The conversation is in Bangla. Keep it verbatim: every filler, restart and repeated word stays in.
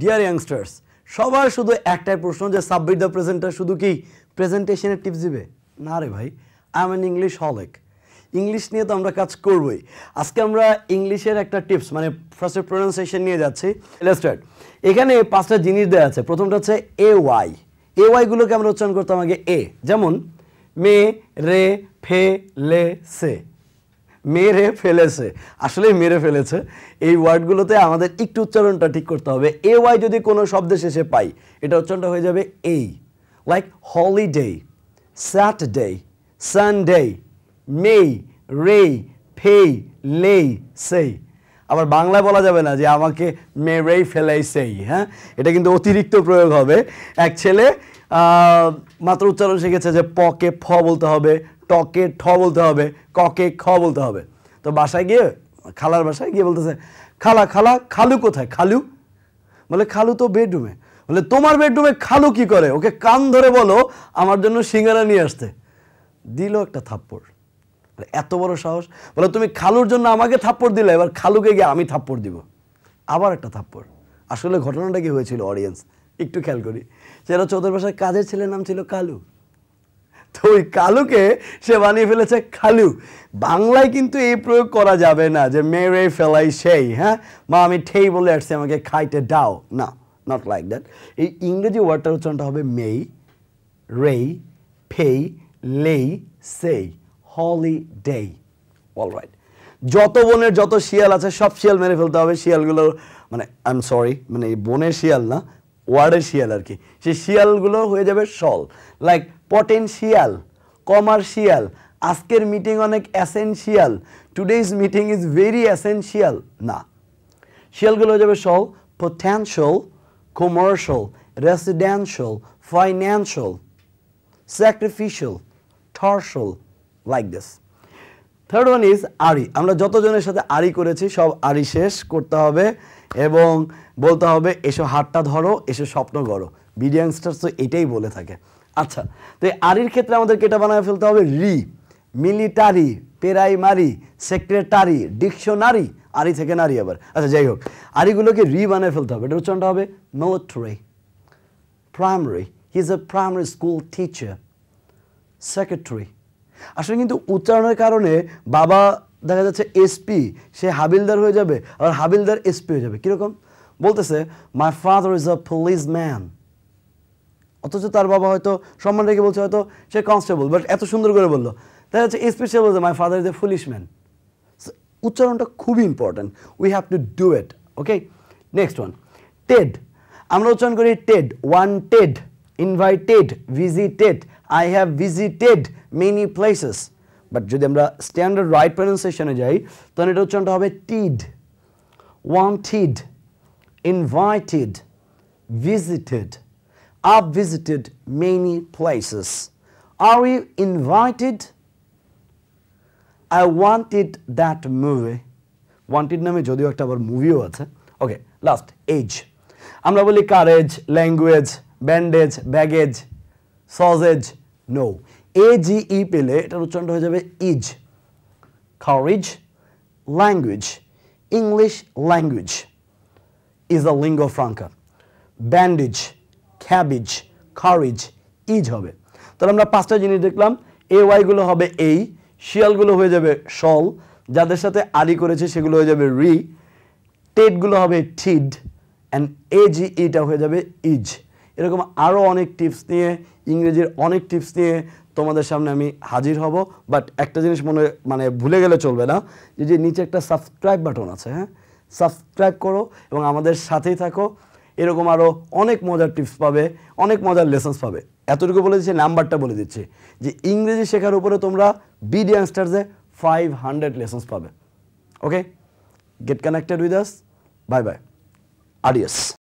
Dear youngsters, সবার শুধু একটাই প্রশ্ন যে সাবমিট দ্য প্রেজেন্টার শুধু কি প্রেজেন্টেশনের টিপস দিবে? না রে ভাই, I am an English হলিক। English নিয়ে তো আমরা কাজ করবই। আজকে আমরা ইংলিশের একটা টিপস মানে ফার্স্টে প্রোনাউন্সিয়েশন নিয়ে যাচ্ছি। Let's start. এখানে পাঁচটা জিনিস দেওয়া আছে। প্রথমটা হচ্ছে এ ওয়াই। এ ওয়াইগুলোকে আমরা উচ্চারণ করতাম আগে এ, যেমন মে রে ফে লে সে, মেরে ফেলেছে, আসলে মেরে ফেলেছে। এই ওয়ার্ডগুলোতে আমাদের একটু উচ্চারণটা ঠিক করতে হবে। এ ওয়াই যদি কোনো শব্দের শেষে পাই এটা উচ্চারণটা হয়ে যাবে এই, লাইক হলিডে, স্যাটারডে, সানডে, মে রে ফে লে সেই। আবার বাংলায় বলা যাবে না যে আমাকে মেরেই ফেলাই সেই, হ্যাঁ, এটা কিন্তু অতিরিক্ত প্রয়োগ হবে। এক ছেলে মাত্র উচ্চারণ শিখেছে যে পকে ফ বলতে হবে, টকে ঠ বলতে হবে, ককে খ বলতে হবে। তো বাসায় গিয়ে খালার বাসায় গিয়ে বলতেছে, খালা খালা খালু কোথায়? খালু বলে খালু তো বেডরুমে। বলে তোমার বেডরুমে খালু কি করে? ওকে কান ধরে বলো আমার জন্য সিঙ্গারা নিয়ে আসতে। দিল একটা থাপ্পড়, এত বড় সাহস। বলে তুমি খালুর জন্য আমাকে থাপ্পড় দিলে, এবার খালুকে গিয়ে আমি থাপ্পড় দিব। আবার একটা থাপ্পড়। আসলে ঘটনাটা কি হয়েছিল অডিয়েন্স একটু খেয়াল করি, সেটা চৌধুরী বাসার কাজের ছেলের নাম ছিল কালু। তো ওই কালুকে সে বানিয়ে ফেলেছে খালু। বাংলায় কিন্তু এই প্রয়োগ করা যাবে না যে মেরে ফেলাই সেই, হ্যাঁ, মা আমি ঠেই বলে আসছি আমাকে খাইতে দাও, না, নট লাইক দ্যাট। এই ইংরেজি ওয়ার্ডটার উচ্চারণটা হবে মেই রে ফে লেই সেই, হলিডে। অলরাইট, যত বনের যত শিয়াল আছে সব শিয়াল মেরে ফেলতে হবে। শিয়ালগুলোর মানে আই এম সরি, মানে এই বনের শিয়াল না, ওয়ার্ডের শিয়াল আর কি, সেই শিয়ালগুলো হয়ে যাবে শল, লাইক পটেনশিয়াল, কমার্শিয়াল, আজকের মিটিং অনেক essential, today's meeting is very essential, না, শিয়ালগুলো হয়ে যাবে শল, potential, commercial, residential, financial, sacrificial, tertial, like this. Third one is আরি। আমরা যতজনের সাথে আরি করেছি সব আরি শেষ করতে হবে এবং বলতে হবে এসো হাতটা ধরো, এসো স্বপ্ন গড়ো। বিডিয়াংস্টার্স তো এটাই বলে থাকে। আচ্ছা, তো এই আরির ক্ষেত্রে আমাদেরকে এটা বানায় ফেলতে হবে রি, মিলিটারি, প্রাইমারি, সেক্রেটারি, ডিকশনারি, আরি থেকে নারী আবার। আচ্ছা যাই হোক, আরিগুলোকে রি বানায় ফেলতে হবে। এটা উচ্চারণটা হবে military, primary, he is a primary school teacher, secretary. আসলে কিন্তু উচ্চারণের কারণে বাবা দেখা যাচ্ছে এসপি, সে হাবিলদার হয়ে যাবে, আর হাবিলদার এসপি হয়ে যাবে। কীরকম বলতেছে, my father is a police man, অথচ তার বাবা হয়তো সম্মান রেখে বলছে হয়তো সে কনস্টেবল, বাট এত সুন্দর করে বললো। দেখা যাচ্ছে এসপি সে বলছে my father is a police man. উচ্চারণটা খুবই important, we have to do it, okay. Next one Ted. আমরা উচ্চারণ করি ted, wanted, invited, visited, I have visited many places. But যদি আমরা স্ট্যান্ডার্ড রাইট প্রনাউন্সিয়েশনে যাই তাহলে এটা উচ্চারণটা হবে টিড, wanted, invited, visited, I visited many places, are you invited, I wanted that movie, wanted নামে যদিও একটা আবার মুভিও আছে, ওকে। Last age. আমরা বলি courage, language, bandage, baggage, sausage, no, A G E পেলে এটার উচ্চারণটা হয়ে যাবে ইজ, courage, language, English language is a lingua franca, bandage, cabbage, courage, ইজ হবে। তাহলে আমরা পাঁচটা জিনিস দেখলাম। এ ওয়াইগুলো হবে এই, শিয়ালগুলো হয়ে যাবে শল, যাদের সাথে আরি করেছে সেগুলো হয়ে যাবে রি, টেডগুলো হবে টিড, অ্যান্ড এ জি ইটা হয়ে যাবে ইজ। এরকম আরও অনেক টিপস নিয়ে, ইংরেজির অনেক টিপস নিয়ে তোমাদের সামনে আমি হাজির হব। বাট একটা জিনিস মনে মানে ভুলে গেলে চলবে না, যে যে নিচে একটা সাবস্ক্রাইব বাটন আছে, হ্যাঁ, সাবস্ক্রাইব করো এবং আমাদের সাথেই থাকো। এরকম আরও অনেক মজার টিপস পাবে, অনেক মজার লেসন্স পাবে। এতটুকু বলে দিচ্ছি, নাম্বারটা বলে দিচ্ছি যে ইংরেজি শেখার উপরে তোমরা বিডি ইয়াংস্টার্সে ফাইভ হান্ড্রেড লেসন্স পাবে, okay. Get connected with us, bye bye, আডিয়াস।